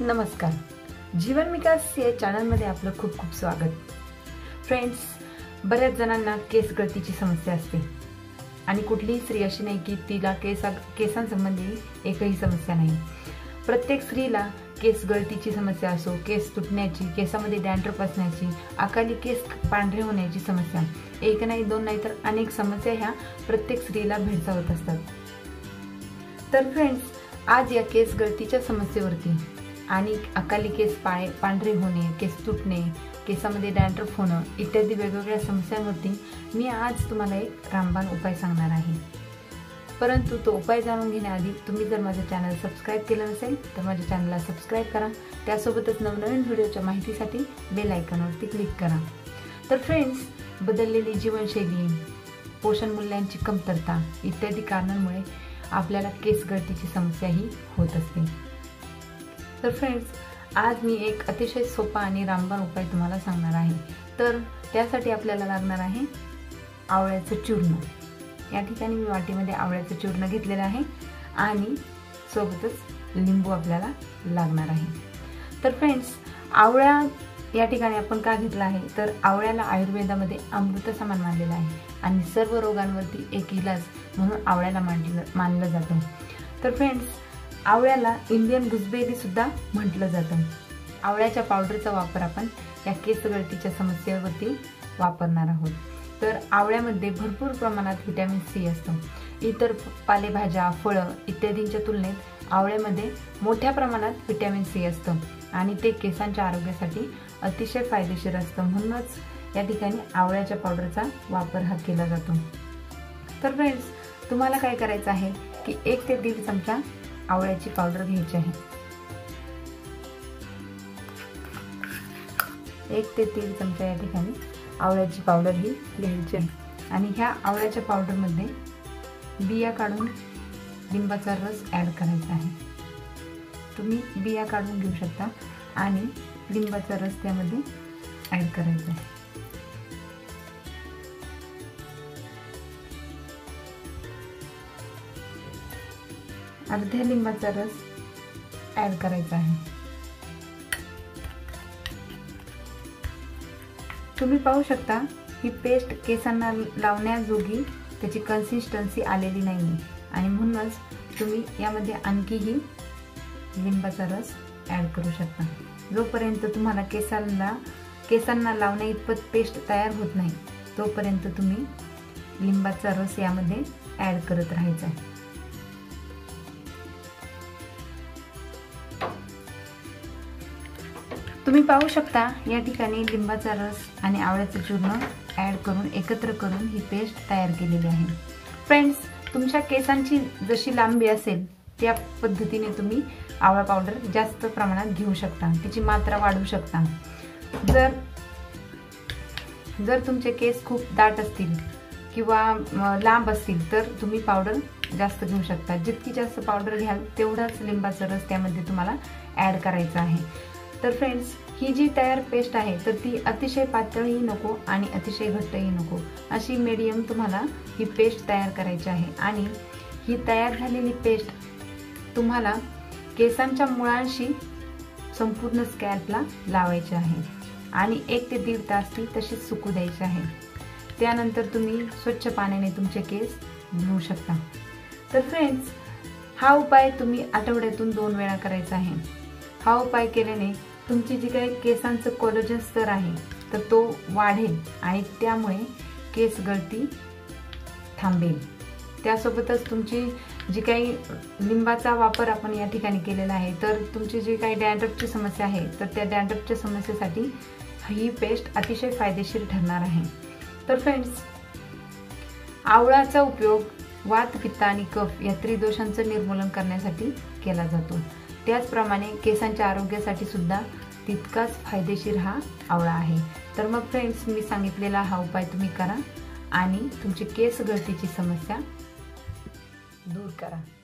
नमस्कार, जीवन विकास या चॅनलमध्ये आपलं खूप खूप स्वागत। फ्रेंड्स, बऱ्याच जणांना केस गळतीची समस्या असते आणि कुठलीही स्त्री अशी नाही की तिला केसांसंबंधी एकही समस्या नाही। प्रत्येक स्त्रीला केस गळतीची समस्या असो, केस तुटण्याची, केसामध्ये डॅन्ड्रफ असण्याची, अकाली केस पांढरे होण्याची समस्या, एक नाही दोन नाही तर अनेक समस्या ह्या प्रत्येक स्त्रीला भेडसावत असतात। तर फ्रेंड्स, आज या केस गळतीच्या समस्येवरती आणि अकाली केस पांढरे होणे, केस तुटणे, केसामध्ये डॅन्ड्रफ होणं इत्यादी वेगवेगळ्या समस्यांवरती मी आज तुम्हाला एक रामबाण उपाय सांगणार आहे। परंतु तो उपाय जाणून घेण्याआधी तुम्ही जर माझे चॅनल सबस्क्राइब केलं नसेल तर माझ्या चॅनलला सबस्क्राइब करा, त्यासोबतच नवनवीन व्हिडिओच्या माहितीसाठी बेल आयकॉनवरती क्लिक करा। तर फ्रेंड्स, बदललेली जीवनशैली, पोषण मूल्यांची कमतरता इत्यादी कारणांमुळे आपल्याला केस गळतीची समस्या ही होत असते। तर फ्रेंड्स, आज मी एक अतिशय सोपा आणि रामबाण उपाय तुम्हाला सांगणार आहे। तर त्यासाठी आपल्याला लागणार आहे आवळ्याचं चूर्ण। या ठिकाणी मी वाटीमध्ये आवळ्याचं चूर्ण घेतलेलं आहे आणि सोबतच लिंबू आपल्याला लागणार आहे। तर फ्रेंड्स, आवळा या ठिकाणी आपण का घेतला आहे तर आवळ्याला आयुर्वेदामध्ये अमृत समान मानलेलं आहे आणि सर्व रोगांवरती एक इलाज म्हणून आवळ्याला मानलं जातं। तर फ्रेंड्स, आवळ्याला इंडियन गुजबेरी सुद्धा म्हटलं जातं। आवळ्याच्या पावडरचा वापर आपण या केस गळतीच्या समस्येवरती वापरणार आहोत। तर आवळ्यामध्ये भरपूर प्रमाणात व्हिटॅमिन सी असतो। इतर पालेभाज्या, फळं इत्यादींच्या तुलनेत आवळ्यामध्ये मोठ्या प्रमाणात व्हिटॅमिन सी असतो आणि ते केसांच्या आरोग्यासाठी अतिशय फायदेशीर असतं, म्हणूनच या ठिकाणी आवळ्याच्या पावडरचा वापर हा केला जातो। तर फ्रेंड्स, तुम्हाला काय करायचं आहे की 1 ते 1.5 चमचा आवळ्याची पावडर घ्यायची आहे। 1 ते 3 चमचा या ठिकाणी आवळ्याची पावडर ही घ्यायची आहे आणि ह्या आवळ्याच्या पावडरमध्ये बिया काढून लिंबाचा रस ॲड करायचा आहे। तुम्ही बिया काढून घेऊ शकता आणि लिंबाचा रस त्यामध्ये ॲड करायचा आहे। अर्ध्या लिंबाचा रस ॲड करायचा आहे। तुम्ही पाहू शकता ही पेस्ट केसांना लावण्याजोगी, त्याची कन्सिस्टन्सी आलेली नाही आणि म्हणूनच तुम्ही यामध्ये आणखीही लिंबाचा रस ॲड करू शकता। जोपर्यंत तुम्हाला केसांना लावण्या इतपत पेस्ट तयार होत नाही तोपर्यंत तुम्ही लिंबाचा रस यामध्ये ॲड करत राहायचा आहे। तुम्ही पाहू शकता या ठिकाणी लिंबाचा रस आणि आवळ्याचं चूर्ण ॲड करून एकत्र करून ही पेस्ट तयार केलेली आहे। फ्रेंड्स, तुमच्या केसांची जशी लांबी असेल त्या पद्धतीने तुम्ही आवळा पावडर जास्त प्रमाणात घेऊ शकता, तिची मात्रा वाढवू शकता। जर तुमचे केस खूप दाट असतील किंवा लांब असतील तर तुम्ही पावडर जास्त घेऊ शकता। जितकी जास्त पावडर घ्याल तेवढाच लिंबाचा रस त्यामध्ये तुम्हाला ॲड करायचा आहे। तर फ्रेंड्स, ही जी तयार पेस्ट आहे तर ती अतिशय पातळही नको आणि अतिशय घट्टही नको, अशी मीडियम तुम्हाला ही पेस्ट तयार करायची आहे। आणि ही तयार झालेली पेस्ट तुम्हाला केसांच्या मुळांशी संपूर्ण स्कॅल्पला लावायची आहे आणि 1 ते 1.5 तास ती तशीच सुकू द्यायची आहे। त्यानंतर तुम्ही स्वच्छ पाण्याने तुमचे केस धुवू शकता। तर फ्रेंड्स, हा उपाय तुम्ही आठवड्यातून 2 वेळा करायचा आहे। हा उपाय केल्याने तुमची जी काही केसांचं कोलॅजन स्तर आहे तर तो वाढेल आणि त्यामुळे केस गळती थांबेल। त्यासोबतच तुमची जी काही लिंबाचा वापर आपण या ठिकाणी केलेला आहे तर तुमची जी काही डॅन्ड्रफची समस्या आहे तर त्या डॅन्ड्रफच्या समस्येसाठी ही पेस्ट अतिशय फायदेशीर ठरणार आहे। तर फ्रेंड्स, आवळाचा उपयोग वात, पित्त आणि कफ या त्रिदोषांचं निर्मूलन करण्यासाठी केला जातो। त्याचप्रमाणे केसांच्या आरोग्यासाठी सुद्धा तितकाच फायदेशीर हा आवळा आहे। तर मग फ्रेंड्स, मी सांगितलेला हा उपाय तुम्ही करा आणि तुमची केस गळतीची समस्या दूर करा।